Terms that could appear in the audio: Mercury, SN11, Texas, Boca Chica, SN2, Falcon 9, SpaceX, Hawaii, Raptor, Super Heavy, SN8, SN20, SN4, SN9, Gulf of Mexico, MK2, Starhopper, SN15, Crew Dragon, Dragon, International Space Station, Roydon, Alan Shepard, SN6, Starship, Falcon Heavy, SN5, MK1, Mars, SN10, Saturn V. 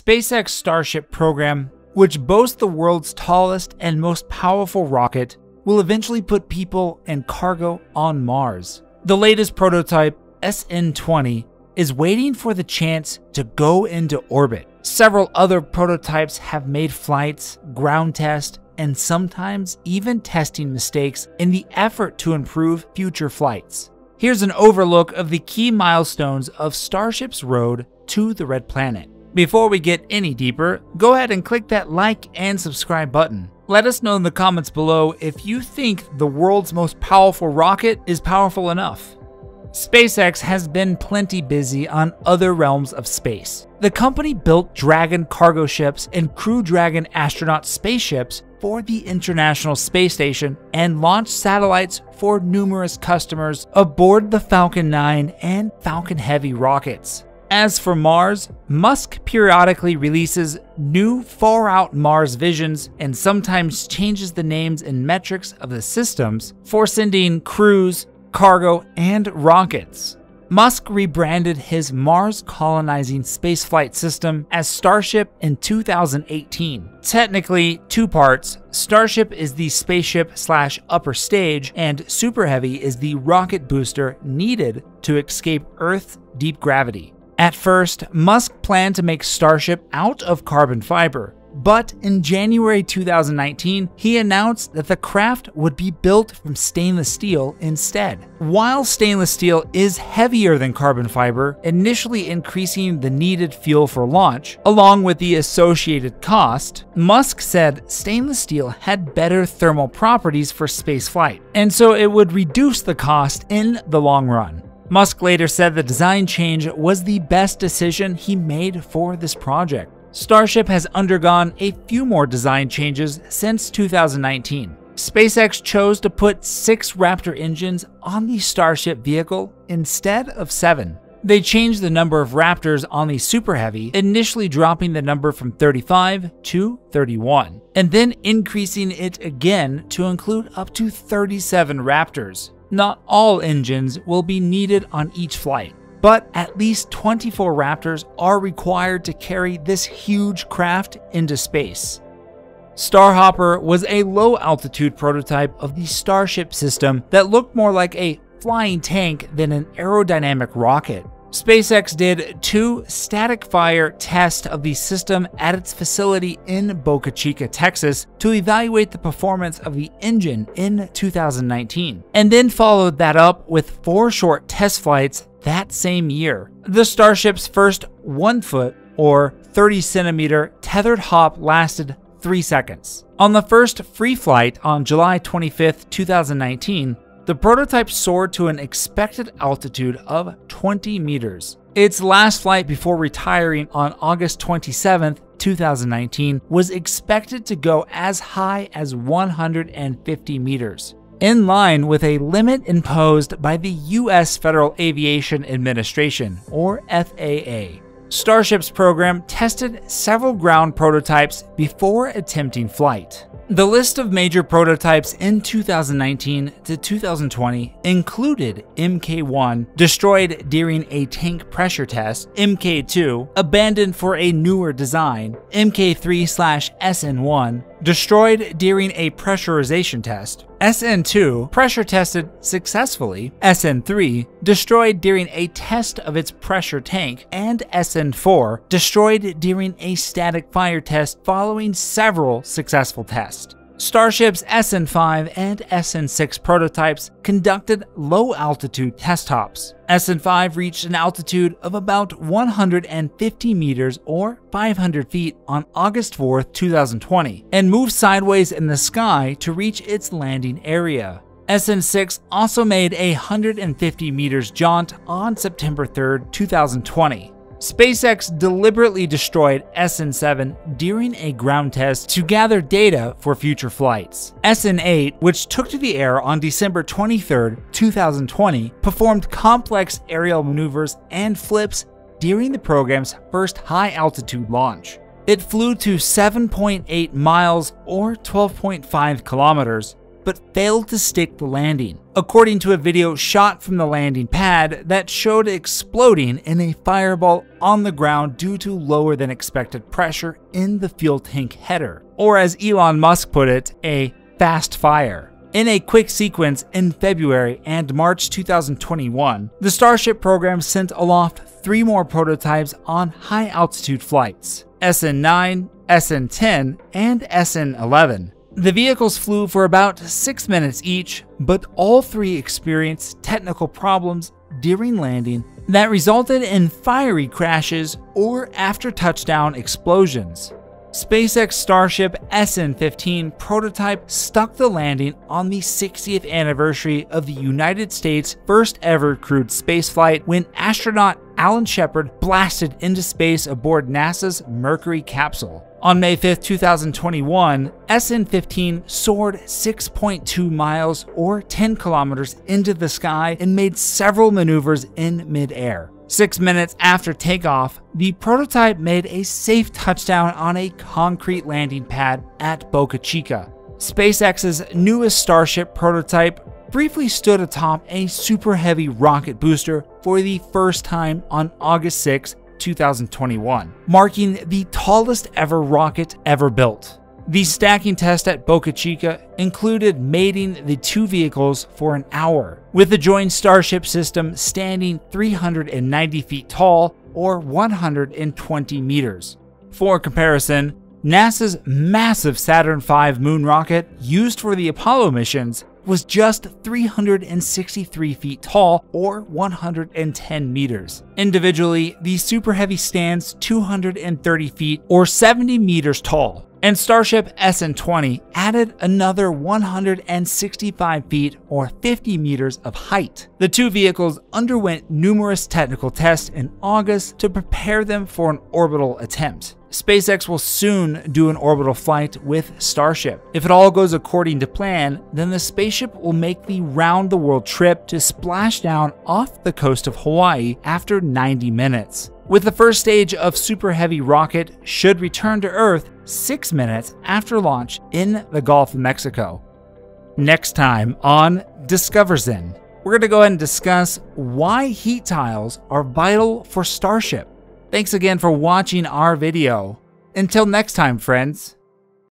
SpaceX Starship program, which boasts the world's tallest and most powerful rocket, will eventually put people and cargo on Mars. The latest prototype, SN20, is waiting for the chance to go into orbit. Several other prototypes have made flights, ground tests, and sometimes even testing mistakes in the effort to improve future flights. Here's an overlook of the key milestones of Starship's road to the Red Planet. Before we get any deeper, go ahead and click that like and subscribe button. Let us know in the comments below if you think the world's most powerful rocket is powerful enough. SpaceX has been plenty busy on other realms of space. The company built Dragon cargo ships and Crew Dragon astronaut spaceships for the International Space Station and launched satellites for numerous customers aboard the Falcon 9 and Falcon Heavy rockets. As for Mars, Musk periodically releases new far-out Mars visions and sometimes changes the names and metrics of the systems for sending crews, cargo, and rockets. Musk rebranded his Mars colonizing spaceflight system as Starship in 2018. Technically, two parts. Starship is the spaceship / upper stage, and Super Heavy is the rocket booster needed to escape Earth's deep gravity. At first, Musk planned to make Starship out of carbon fiber, but in January 2019, he announced that the craft would be built from stainless steel instead. While stainless steel is heavier than carbon fiber, initially increasing the needed fuel for launch, along with the associated cost, Musk said stainless steel had better thermal properties for spaceflight, and so it would reduce the cost in the long run. Musk later said the design change was the best decision he made for this project. Starship has undergone a few more design changes since 2019. SpaceX chose to put 6 Raptor engines on the Starship vehicle instead of 7. They changed the number of Raptors on the Super Heavy, initially dropping the number from 35 to 31, and then increasing it again to include up to 37 Raptors. Not all engines will be needed on each flight, but at least 24 Raptors are required to carry this huge craft into space. Starhopper was a low-altitude prototype of the Starship system that looked more like a flying tank than an aerodynamic rocket. SpaceX did 2 static-fire tests of the system at its facility in Boca Chica, Texas, to evaluate the performance of the engine in 2019, and then followed that up with 4 short test flights that same year. The Starship's first 1-foot or 30-centimeter tethered hop lasted 3 seconds. On the first free flight on July 25, 2019, the prototype soared to an expected altitude of 20 meters. Its last flight before retiring on August 27, 2019, was expected to go as high as 150 meters. In line with a limit imposed by the U.S. Federal Aviation Administration, or FAA. Starship's program tested several ground prototypes before attempting flight. The list of major prototypes in 2019 to 2020 included MK1, destroyed during a tank pressure test, MK2, abandoned for a newer design, MK3/SN1, destroyed during a pressurization test, SN2, pressure tested successfully, SN3, destroyed during a test of its pressure tank, and SN4, destroyed during a static fire test following several successful tests. Starship's SN5 and SN6 prototypes conducted low-altitude test hops. SN5 reached an altitude of about 150 meters or 500 feet on August 4, 2020, and moved sideways in the sky to reach its landing area. SN6 also made a 150 meters jaunt on September 3, 2020. SpaceX deliberately destroyed SN7 during a ground test to gather data for future flights. SN8, which took to the air on December 23, 2020, performed complex aerial maneuvers and flips during the program's first high-altitude launch. It flew to 7.8 miles or 12.5 kilometers, but failed to stick the landing, according to a video shot from the landing pad that showed it exploding in a fireball on the ground due to lower than expected pressure in the fuel tank header, or as Elon Musk put it, a fast fire. In a quick sequence in February and March 2021, the Starship program sent aloft 3 more prototypes on high-altitude flights, SN9, SN10, and SN11. The vehicles flew for about 6 minutes each, but all 3 experienced technical problems during landing that resulted in fiery crashes or after-touchdown explosions. SpaceX Starship SN15 prototype stuck the landing on the 60th anniversary of the United States' first ever crewed spaceflight when astronaut Alan Shepard blasted into space aboard NASA's Mercury capsule. On May 5, 2021, SN15 soared 6.2 miles or 10 kilometers into the sky and made several maneuvers in midair. 6 minutes after takeoff, the prototype made a safe touchdown on a concrete landing pad at Boca Chica. SpaceX's newest Starship prototype briefly stood atop a Super Heavy rocket booster for the first time on August 6, 2021, marking the tallest ever rocket ever built. The stacking test at Boca Chica included mating the 2 vehicles for an hour, with the joined Starship system standing 390 feet tall or 120 meters. For comparison, NASA's massive Saturn V moon rocket used for the Apollo missions was just 363 feet tall or 110 meters. Individually, the Super Heavy stands 230 feet or 70 meters tall, and Starship SN20 added another 165 feet or 50 meters of height. The 2 vehicles underwent numerous technical tests in August to prepare them for an orbital attempt. SpaceX will soon do an orbital flight with Starship. If it all goes according to plan, then the spaceship will make the round-the-world trip to splash down off the coast of Hawaii after 90 minutes. With the first stage of Super Heavy rocket should return to Earth 6 minutes after launch in the Gulf of Mexico. Next time on DiscoverZen, we're going to go ahead and discuss why heat tiles are vital for Starship. Thanks again for watching our video. Until next time, friends.